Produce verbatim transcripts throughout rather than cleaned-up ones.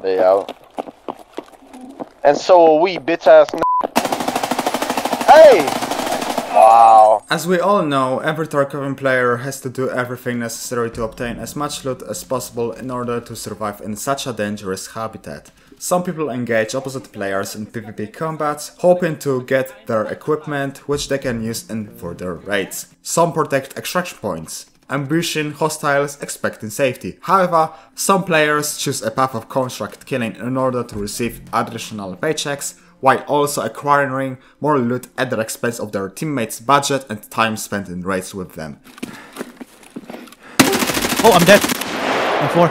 They out. And so are we, bitch ass n Hey! Wow. As we all know, every Tarkovian player has to do everything necessary to obtain as much loot as possible in order to survive in such a dangerous habitat. Some people engage opposite players in PvP combats, hoping to get their equipment, which they can use in further raids. Some protect extraction points. Ambition, hostiles, expecting safety. However, some players choose a path of contract killing in order to receive additional paychecks, while also acquiring more loot at the expense of their teammates' budget and time spent in raids with them. Oh, I'm dead. I'm four.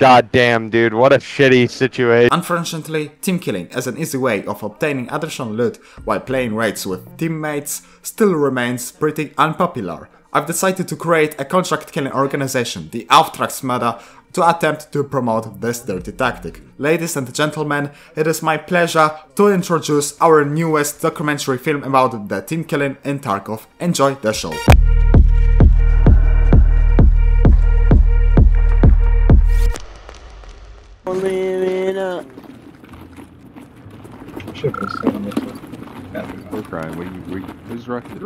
God damn, dude, what a shitty situation. Unfortunately, team killing as an easy way of obtaining additional loot while playing raids with teammates still remains pretty unpopular. I've decided to create a contract killing organization, the Auftragsmörder, to attempt to promote this dirty tactic. Ladies and gentlemen, it is my pleasure to introduce our newest documentary film about the team killing in Tarkov. Enjoy the show. We're crying. What are you? Who's wrecking this?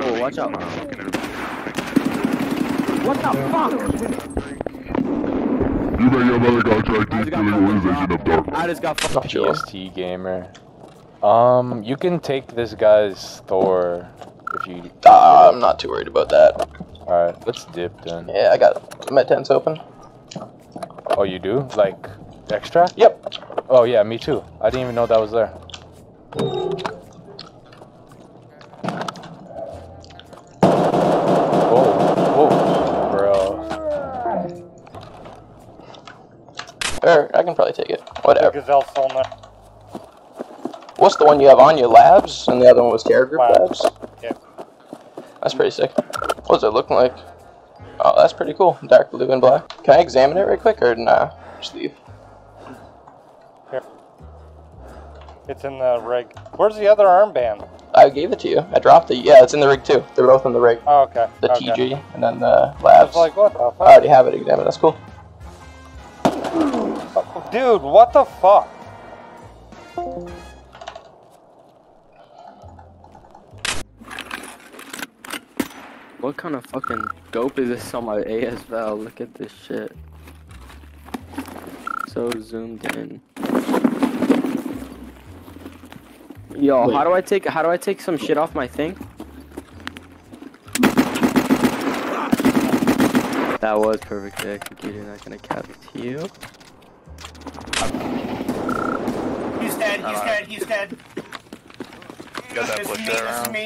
Oh, watch out! What the fuck? You know your mother got dragged into the organization of Dark. I just got fucked. G S T gamer. Um, you can take this guy's store if you. Uh, I'm not too worried about that. All right, let's dip then. Yeah, I got my tent's open. Oh, you do? Like. Extra? Yep. Oh yeah, me too. I didn't even know that was there. Whoa, whoa, bro. Or I can probably take it. Whatever. What's the one you have on your labs? And the other one was Terror Group labs. Yeah. That's pretty sick. What's it looking like? Oh, that's pretty cool. Dark blue and black. Can I examine it right quick or nah? Just leave. It's in the rig. Where's the other armband? I gave it to you. I dropped it. Yeah, it's in the rig too. They're both in the rig. Oh, okay. The okay. T G and then the labs. I was like, what the fuck? I already have it examined. That's cool. Dude, what the fuck? What kind of fucking dope is this on my A S L? Look at this shit. So zoomed in. Yo, Wait. how do I take how do I take some shit off my thing? That was perfectly executed. I'm gonna cap it to you. He's dead. He's uh, dead. He's dead. You got that flipped around.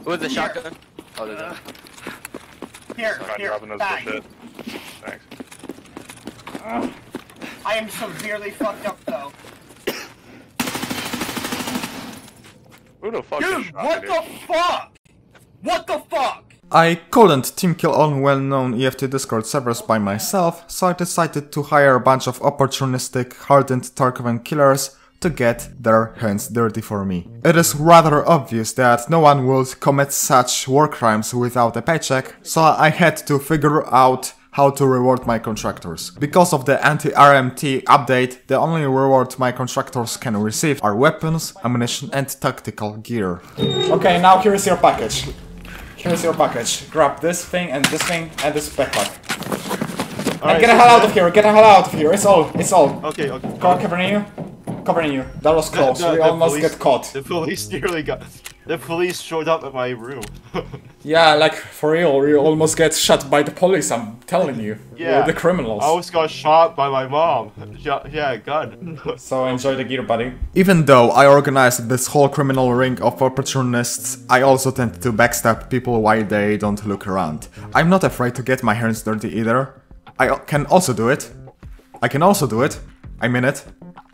It was a shotgun. Oh, there's uh, that. Here, so here, here. Thanks. Uh, I am severely fucked up though. Who the fuck Dude, what the fuck? What the fuck? I couldn't team kill on well-known E F T Discord servers by myself, so I decided to hire a bunch of opportunistic, hardened Tarkovian killers to get their hands dirty for me. It is rather obvious that no one would commit such war crimes without a paycheck, so I had to figure out how to reward my contractors. Because of the anti-R M T update, the only reward my contractors can receive are weapons, ammunition and tactical gear. Okay, now here is your package. Here is your package. Grab this thing and this thing and this backpack. All and right, get so the hell out of here, get the hell out of here, it's all, it's all. Okay, okay. Covering you, covering you. That was close, the, the, we the almost police, get caught. The police nearly got... The police showed up at my room. Yeah, like, for real, we almost get shot by the police, I'm telling you. Yeah. We're the criminals. I almost got shot by my mom. Yeah, gun. So enjoy the gear, buddy. Even though I organized this whole criminal ring of opportunists, I also tend to backstab people while they don't look around. I'm not afraid to get my hands dirty either. I can also do it. I can also do it. I mean it.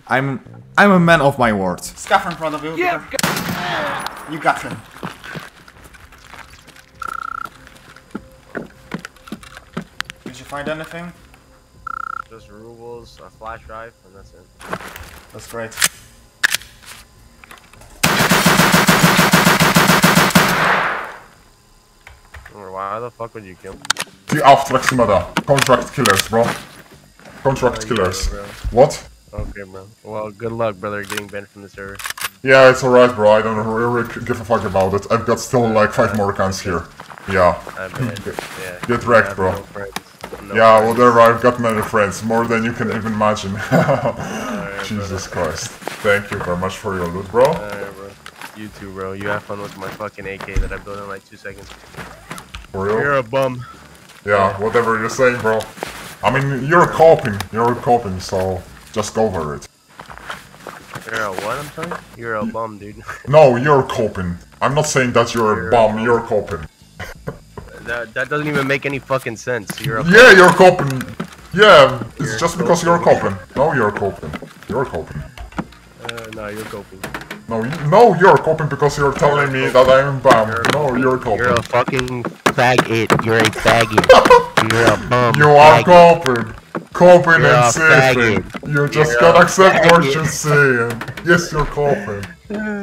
I'm I'm a man of my word. Scuff in front of you. Yeah. You got him. Did you find anything? Just rubles, a flash drive, and that's it. That's great. Why the fuck would you kill me? The Auftragsmörder. Contract killers, bro. Contract oh, killers. Yeah, bro. What? Okay, man. Well, good luck, brother, getting banned from the server. Yeah, it's alright, bro. I don't really give a fuck about it. I've got still like five more accounts here. Yeah. I bet. Yeah. Get wrecked, bro. No no yeah, friends. Whatever. I've got many friends. More than you can even imagine. right, Jesus brother. Christ. Thank you very much for your loot, bro. Alright, bro. You too, bro. You have fun with my fucking A K that I built in like two seconds. For real? You're a bum. Yeah, whatever you're saying, bro. I mean, you're coping. You're coping, so just go for it. You're a what, I'm sorry? You're a bum, dude. No, you're coping. I'm not saying that you're, you're a, bum. a bum, you're coping. that, that doesn't even make any fucking sense. You're a yeah, you're coping. Yeah, it's you're just coping. Because you're coping. No, you're coping. You're coping. Uh, no, you're coping. No, you, no, you're coping because you're telling me that I'm a bum. No, you're coping. You're a fucking faggot. You're a faggot. You're a bum. You are coping. Coping you're and saving. You just you're gotta accept faggot. What you're saying. Yes, you're coping.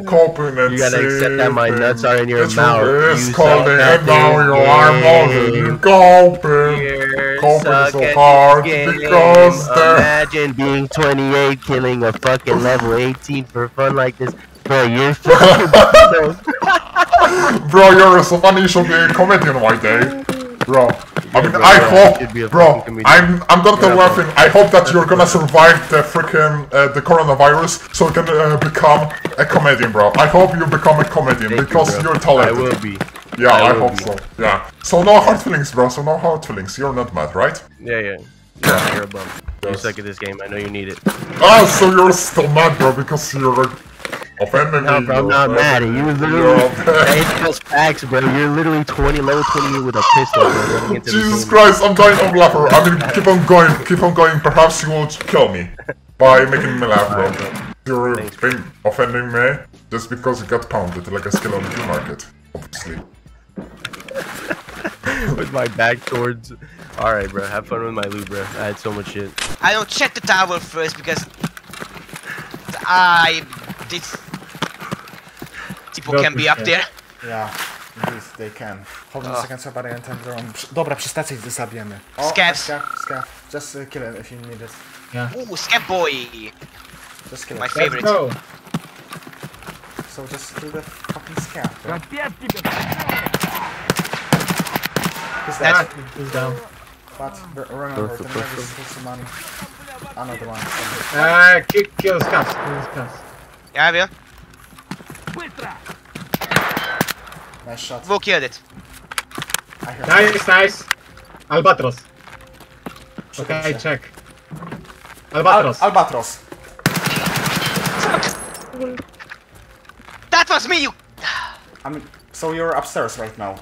Coping and saving. You gotta saving. Accept that my nuts are in your it's mouth. It's you called and now you are molded. You're coping. You're coping so hard because imagine being twenty-eight killing a fucking level eighteen for fun like this. Bro, you're fucking bro, you're so funny, you should be a comedian one day. Bro, I mean, bro, I hope, bro, I'm, I'm not yeah, laughing, I hope that you're gonna survive the freaking, uh, the coronavirus, so you can uh, become a comedian, bro. I hope you become a comedian, Thank because you, you're talented. I will be. Yeah, I, I hope be. so, yeah. So no hard feelings, bro, so no hard feelings, you're not mad, right? Yeah, yeah. Yeah, you're a bum. Yes. You suck at this game, I know you need it. Ah, so you're still mad, bro, because you're... Offended no, bro, I'm not mad. You literally, it's just facts, bro. You're literally twenty, level twenty with a pistol. Bro. Jesus Christ, I'm dying of laughter. I mean, keep on going, keep on going. Perhaps you won't kill me by making me laugh, bro. Right, bro. You're Thanks, bro. offending me just because you got pounded like a skill on the market, obviously. With my back towards. All right, bro. Have fun with my loot, bro. I had so much shit. I don't check the tower first because I. These people can be up there. Yeah, yes, they can. Hold on a oh. second, somebody enter the room. Dobra, przy stacji ich zabijemy. Scavs. Scav, just uh, kill him if you need it. Yeah. Ooh, Scav boy. Just kill him. My favorite. Go. So just kill the fucking Scav. He's down. He's down. But remember, the man is supposed to money. Another one. Ah, kill, kill Scavs. Kill Scavs. Ja wiem. Nice shot. Dwóch kiedyt. Nice, nice. Albatros. Okej, okay, check. Albatros. Al Albatros. That was me, you... I'm... So you're upstairs right now.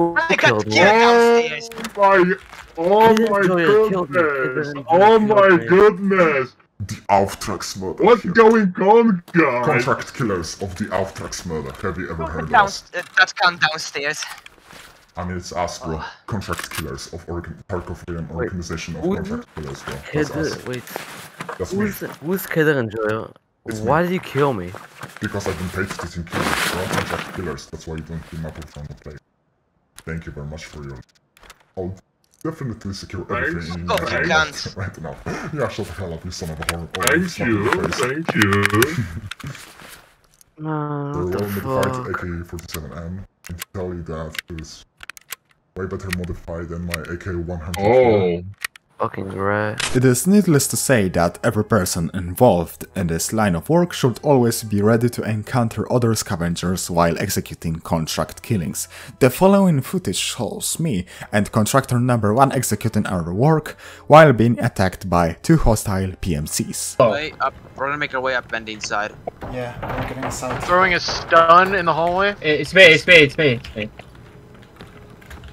I got killed downstairs. My... Oh my goodness. Oh my goodness. The Auftragsmörder. What's here? Going on, guys? Contract killers of the Auftragsmörder. Have you ever heard Down, of uh, that come downstairs. I mean, it's us, bro. Oh. Contract killers of organ Tarkovian organization of contract killers, bro. That's us. Wait. That's who's, me. Who's Kedder Enjoyer? Why me. Did you kill me? Because I've been paid to kill you, bro. Contract killers. That's why you don't give up on the play. Thank you very much for your... Oh. Definitely secure everything you right, right now. Yeah, shut the hell up, you son of a horn. Oh, thank you, thank you. No, what the fuck? A K forty-seven M and tell you that is way better modified than my A K one hundred. Oh. Fucking right. It is needless to say that every person involved in this line of work should always be ready to encounter other scavengers while executing contract killings. The following footage shows me and contractor number one executing our work while being attacked by two hostile P M Cs. Oh. Up. We're gonna make our way up and inside. Yeah, we're getting inside. Throwing a stun in the hallway. It's me, it's me, it's me, it's me.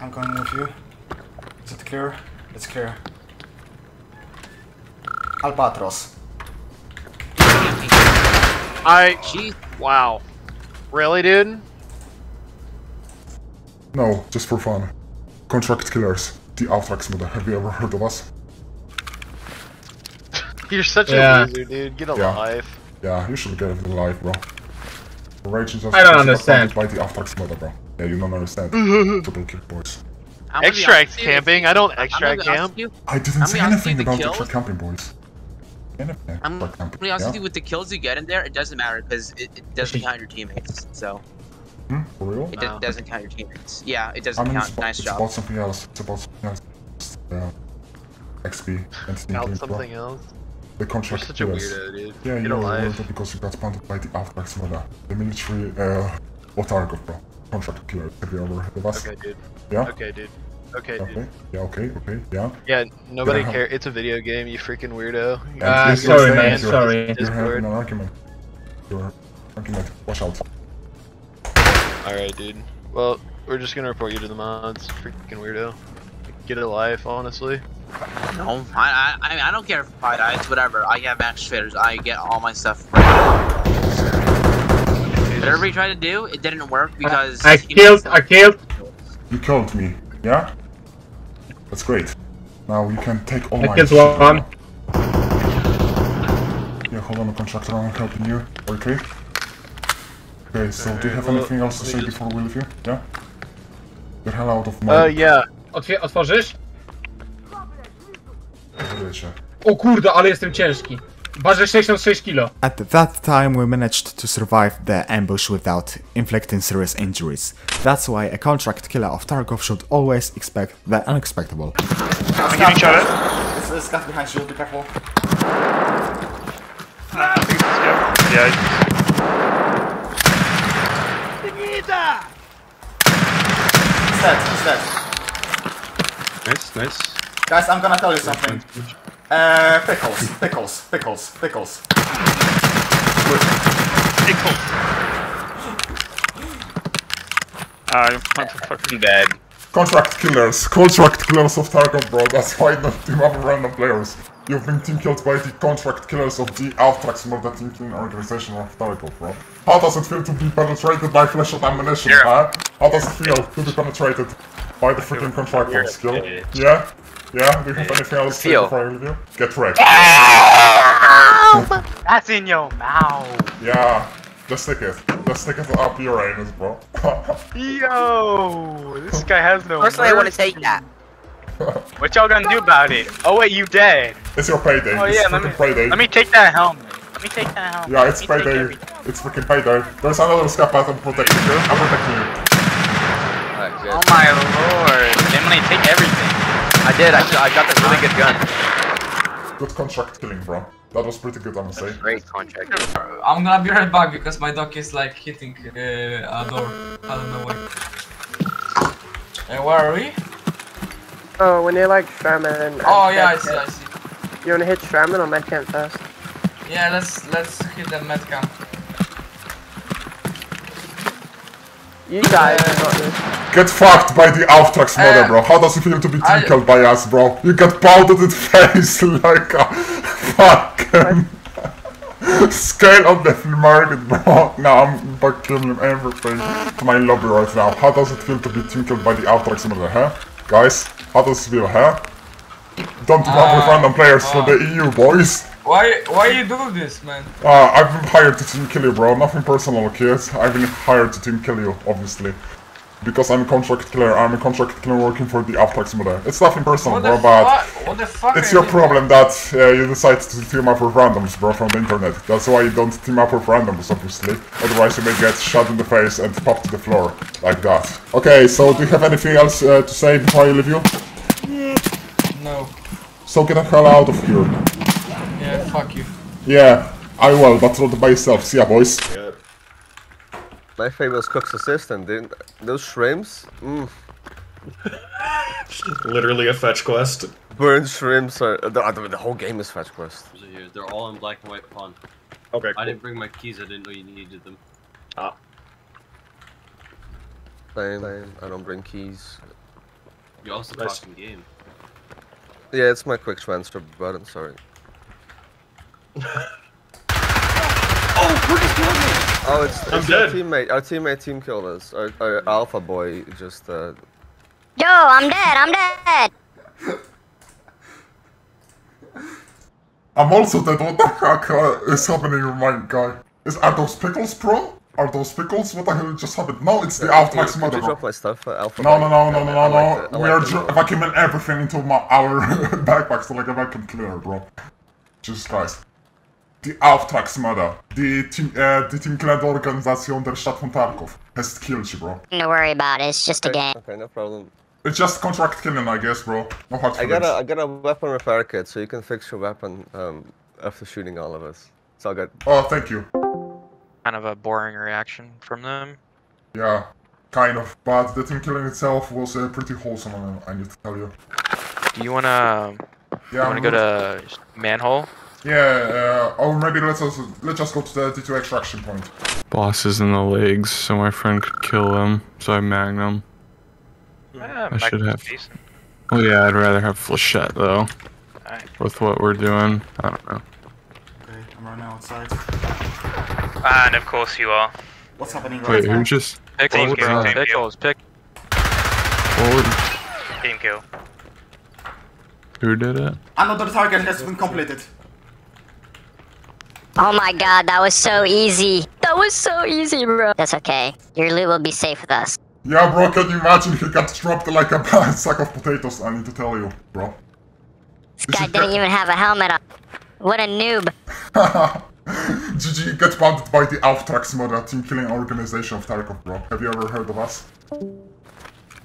I'm going with you. Is it clear? It's clear. Albatros. I. Gee, wow. Really, dude? No, just for fun. Contract killers. The Auftragsmörder. Have you ever heard of us? You're such yeah. a loser, dude. Get a yeah. life. Yeah, you should get a life, bro. Rage is I don't understand. By the Auftragsmörder, bro. Yeah, you don't understand. Double kick, boys. Extract camping? I don't extract camp. I didn't say anything about extract camping, boys. Anything. I'm be honest with you, with the kills you get in there, it doesn't matter because it, it doesn't count your teammates. So. Hmm? For real? It no. doesn't count your teammates. Yeah, it doesn't I mean, count. It's nice it's job. It's about something else. It's about something else. Just, uh, X P and sneaking. something bro. else. The contract You're such a weirdo, dude. Yeah, Get you know weirdo because you got spotted by the Auftragsmörder. The military, uh, what Tarkov, bro. Contract killer. Have you ever heard of us? Okay, dude. Yeah? Okay, dude. Okay, okay. dude. Yeah, okay, okay, yeah. Yeah, nobody yeah. cares. It's a video game, you freaking weirdo. Ah, yeah, uh, sorry, man, sorry. You're having an argument. You're argument. Watch out. Alright, dude. Well, we're just gonna report you to the mods. Freaking weirdo. Get a life, honestly. No, I, I, I don't care if I die. It's whatever. I get max traders. I get all my stuff. Whatever we tried to do, it didn't work because I, I killed. I killed. You killed me. Yeah. That's great. Now you can take all I my. I killed one. Yeah, hold on, the contractor. I'm helping you. Okay. Okay. So, do you have anything else to say before we leave here? Yeah. Get hell out of my. Uh, yeah. Otworzysz? O kurde, ale jestem ciężki. Waży sixty-six kilo. At that time we managed to survive the ambush without inflicting serious injuries. That's why a contract killer of Tarkov should always expect the unexpectable. Can you each other? It's a scuff behind you, be careful. I think it's good. Yeah. He's dead, he's dead. Nice, nice. Guys, I'm gonna tell you something. Uh, pickles, pickles, pickles, pickles. Pickles. I'm fucking dead. Contract killers, contract killers of Tarkov, bro. That's why not team up random players. You've been team killed by the contract killers of the Auftragsmörder team killing organization of Tarkov, bro. How does it feel to be penetrated by flesh and ammunition, yeah. huh? How does it feel to be penetrated by the freaking contract killers, skill? Yeah? Yeah, do you have anything else to say before I leave you? Get wrecked. That's in your mouth. Yeah, just stick it. Just stick it up your anus, bro. Yo, this guy has no Personally, mercy. I want to take that. What y'all gonna do about it? Oh wait, you dead. It's your payday. Oh yeah, let me, payday. Let me take that helmet. Let me take that helmet. Yeah, it's payday. It's freaking payday. There's another scuff out. I'm protecting you. I'm protecting you. Oh my lord. Emily, take everything. I did, I, I got this really good gun. Good contract killing, bro. That was pretty good, I'm gonna say. Great contract. I'm gonna be right back because my dog is like hitting uh, a door. I don't know where. And where are we? Oh, when they like Shraman. Oh, yeah, I see, camp. I see. You wanna hit Shraman or Medcamp first? Yeah, let's let's hit the Medcamp. You guys uh, got this. Get fucked by the Auftragsmörder, uh, bro. How does it feel to be team killed by us, bro? You got pounded in the face like a fucking scale of the market, bro. Now I'm back killing everything to my lobby right now. How does it feel to be team killed by the Auftragsmörder, huh? Guys, how does it feel, huh? Don't team up uh, with random players uh, for the E U, boys. Why why you do this, man? Uh, I've been hired to team kill you, bro. Nothing personal, kids. I've been hired to team kill you, obviously. Because I'm a contract killer, I'm a contract killer working for the Auftragsmörder. It's nothing personal, bro, but what the fuck it's your problem that uh, you decide to team up with randoms, bro, from the internet. That's why you don't team up with randoms, obviously. Otherwise you may get shot in the face and popped to the floor, like that. Okay, so do you have anything else uh, to say before I leave you? No. So get the hell out of here. Yeah, fuck you. Yeah, I will, but not by yourself. See ya, boys. Yeah. My famous cook's assistant, dude. Those shrimps? Mm. Literally a fetch quest. Burned shrimps are. Uh, the, I mean, the whole game is fetch quest. They're all in black and white font. Okay. Cool. I didn't bring my keys, I didn't know you needed them. Ah. Same, same. I don't bring keys. You're also nice. Talking game. Yeah, it's my quick transfer button, sorry. Oh, who just killed me? Oh, it's, it's I'm dead. Our teammate. Our teammate team killed us. Our, our alpha boy just. Uh... Yo, I'm dead. I'm dead. I'm also dead. What the heck is happening with my guy? Is are those pickles, bro? Are those pickles? What the hell just happened? No, it's the Auftragsmörder. Drop my stuff, Alpha. No, no, no, no, no, no, no. no. We are vacuuming everything into my our backpack so like if I can clear, bro. Jesus Christ. Die Auftragsmörder, die Team, äh, die Teamkleiderorganisation der Stadt von Tarkov has killed you, bro. Don't worry about it, it's just okay, a game. Okay, no problem. It's just contract killing, I guess, bro. No hard feelings. I got a, I got a weapon repair kit, so you can fix your weapon um, after shooting all of us. It's all good. Oh, thank you. Kind of a boring reaction from them. Yeah, kind of. But the team killing itself was uh, pretty wholesome, I need to tell you. Do you wanna? Yeah, you wanna I'm go to manhole? Yeah, uh, or maybe let's us let's just go to the D two extraction point. Boss is in the legs, so my friend could kill him, so I magned him. Yeah, I should have. Decent. Oh yeah, I'd rather have Flechette though. Right. With what we're doing, I don't know. Okay, I'm running outside. And of course you are. What's happening right Wait, now? Wait, who just? Pickles, pickles, pickles, pick. Forward. Team kill. Who did it? Another target has been completed. Oh my god, that was so easy. That was so easy, bro. That's okay. Your loot will be safe with us. Yeah, bro, can you imagine he got dropped like a bad sack of potatoes, I need to tell you, bro. This Did guy didn't even have a helmet on. What a noob. G G, get pounded by the Auftragsmörder, team killing organization of Tarkov, bro. Have you ever heard of us?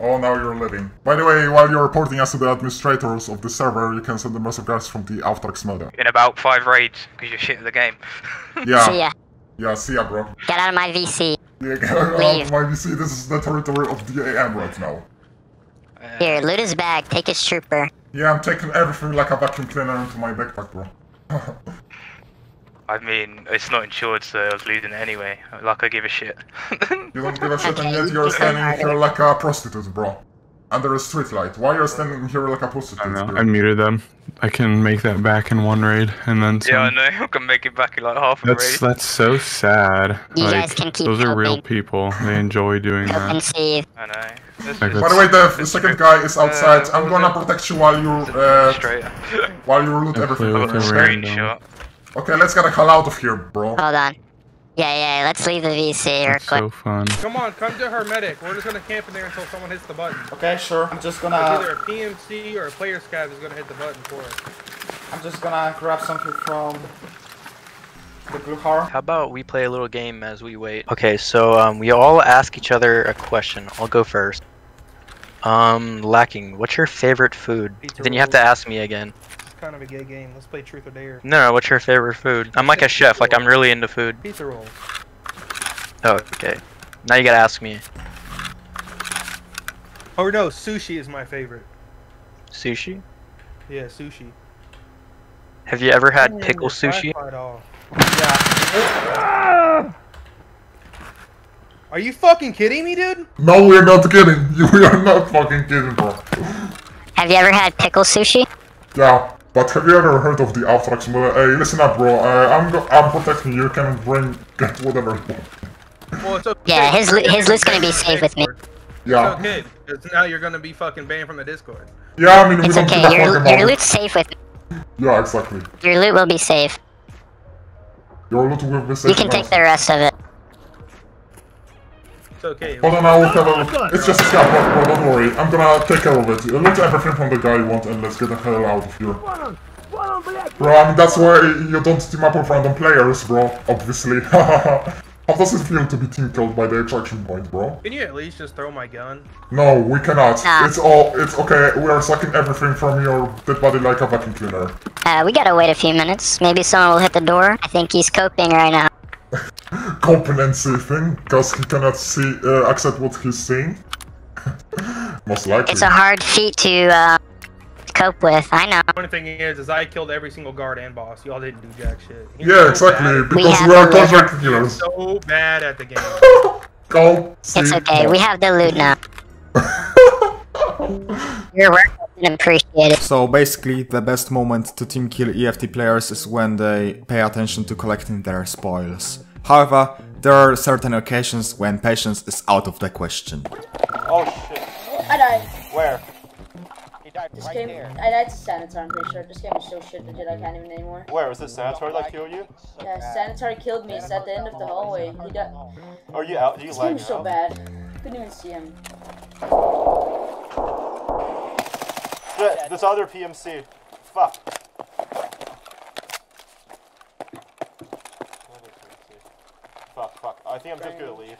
Oh, now you're living. By the way, while you're reporting us to the administrators of the server, you can send a message guys from the Auftragsmörder. In about five raids, because you're shit at the game. Yeah. See ya. Yeah, see ya, bro. Get out of my V C. Yeah, get out Leave. of my V C. This is the territory of the A M right now. Here, loot his bag. Take his trooper. Yeah, I'm taking everything like a vacuum cleaner into my backpack, bro. I mean, it's not insured, so I was losing it anyway. Like, I give a shit. You don't give a shit, and yet you're standing here like a prostitute, bro. Under a street light. Why you're standing here like a prostitute? I know. Bro? I muted them. I can make that back in one raid, and then some. Yeah, I know. I can make it back in like half a raid. That's that's so sad. You like, guys can keep Those helping. are real people. They enjoy doing that. I know. This like, by the way, the, the second guy is outside. Uh, I'm gonna protect you while you uh, while you loot everything. I got a screenshot. Okay, let's get the hell out of here, bro. Hold on. Yeah, yeah, let's leave the V C real quick. So fun. Come on, come to her medic. We're just gonna camp in there until someone hits the button. Okay, sure. I'm just gonna. Either a P M C or a player scab is gonna hit the button for us. I'm just gonna grab something from the blue car. How about we play a little game as we wait? Okay, so um, we all ask each other a question. I'll go first. Um, lacking. What's your favorite food? Pizza then you have to ask me again. Kind of a gay game. Let's play Truth or Dare. No, what's your favorite food? I'm like a chef. Like I'm really into food. Pizza rolls. Oh, okay. Now you gotta ask me. Oh no, sushi is my favorite. Sushi? Yeah, sushi. Have you ever had pickle sushi? Yeah. Are you fucking kidding me, dude? No, we're not kidding. We are not fucking kidding, bro. Have you ever had pickle sushi? Yeah. But have you ever heard of the Auftragsmörder? Hey, listen up, bro. Uh, I'm go I'm protecting you. You can bring get whatever you want. Well, it's okay. Yeah, his lo his loot's gonna be safe with me. Yeah. It's okay, because now you're gonna be fucking banned from the Discord. Yeah, I mean we it's don't okay. Give a your, fuck about your loot's safe with me. Yeah, exactly. Your loot will be safe. Your loot will be safe. You can take the rest of it. It's okay. Hold on, I will tell you. It's just a scab, bro, bro, don't worry. I'm gonna take care of it. Loot everything from the guy you want and let's get the hell out of here. Bro, I mean, that's why you don't team up with random players, bro. Obviously. How does it feel to be team killed by the extraction point, bro? Can you at least just throw my gun? No, we cannot. Nah. It's all, it's okay. We are sucking everything from your dead body like a vacuum cleaner. Uh, we gotta wait a few minutes. Maybe someone will hit the door. I think he's coping right now. Competency thing, because he cannot see, uh, accept what he's seeing. Most likely. It's a hard feat to uh, cope with, I know. The only thing is, is I killed every single guard and boss. Y'all didn't do jack shit. He's yeah, so exactly, because we, we are contract killers. So bad at the game. Go. It's okay, we have the loot now. You're working and appreciate it. So basically, the best moment to team kill E F T players is when they pay attention to collecting their spoils. However, there are certain occasions when patience is out of the question. Oh shit. I died. Where? He died this right game, there. I died to Sanitar, I'm pretty sure. This game is so shit legit, I can't even anymore. Where? Was it Sanitar that killed you? Yeah, Sanitar killed me. It's at the end of the hallway. He died. Are you out? Are you this game is so bad. Couldn't even see him. The, this other P M C. Fuck. Fuck, fuck. I think I'm just gonna leave.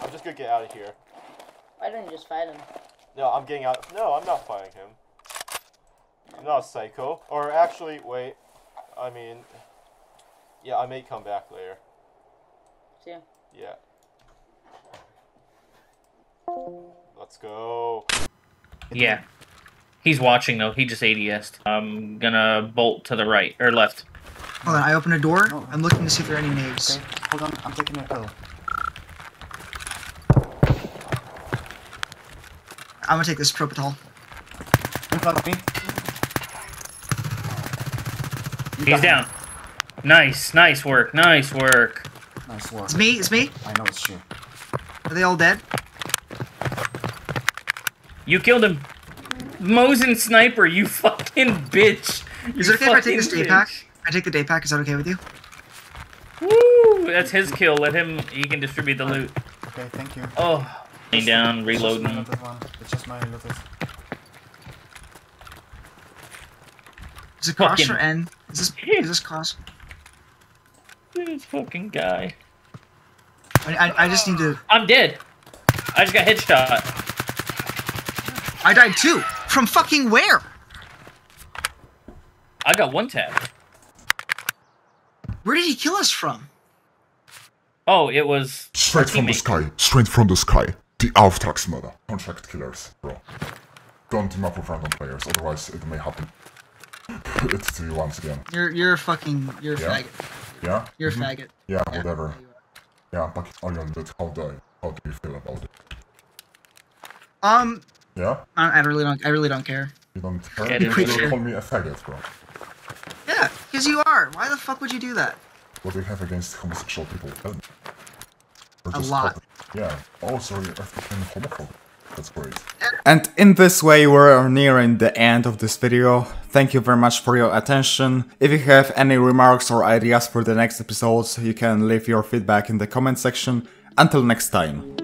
I'm just gonna get out of here. Why don't you just fight him? No, I'm getting out. No, I'm not fighting him. I'm not a psycho. Or actually, wait. I mean... Yeah, I may come back later. See ya. Yeah. Let's go. Yeah. He's watching though, he just A D S'd. I'm gonna bolt to the right, or left. Hold on, I open a door. Oh. I'm looking to see if there are any knaves. Okay. Hold on, I'm taking a oh. I'm gonna take this propitol. He's down. Nice, nice work, nice work. Nice work. It's me, it's me. I know it's you. Are they all dead? You killed him. Mosin sniper, you fucking bitch. You is it okay if I take this day bitch. pack? I take the day pack, is that okay with you? Woo! That's his kill, let him, he can distribute the loot. Okay, thank you. Oh. Laying down, reloading. It's just my one. It's just my is it cross fucking. or N? Is this, is this cross? This fucking guy. I, I, I just need to... I'm dead. I just got headshot. I died too! From fucking where? I got one tap. Where did he kill us from? Oh, it was... Straight from the sky. Straight from the sky. The Auftragsmörder. Contract killers, bro. Don't team up with random players, otherwise it may happen. It's to you once again. You're, you're a fucking... You're a yeah. faggot. Yeah? You're a mm-hmm. faggot. Yeah, yeah, whatever. Yeah, but all you did, how do, how do you feel about it? Um... Yeah. I, I really don't. I really don't care. You don't care. You don't call me a faggot, bro. Yeah, because you are. Why the fuck would you do that? What do you have against homosexual people? A lot. Yeah. Oh, sorry, I became homophobic. That's great. And in this way, we're nearing the end of this video. Thank you very much for your attention. If you have any remarks or ideas for the next episodes, you can leave your feedback in the comment section. Until next time.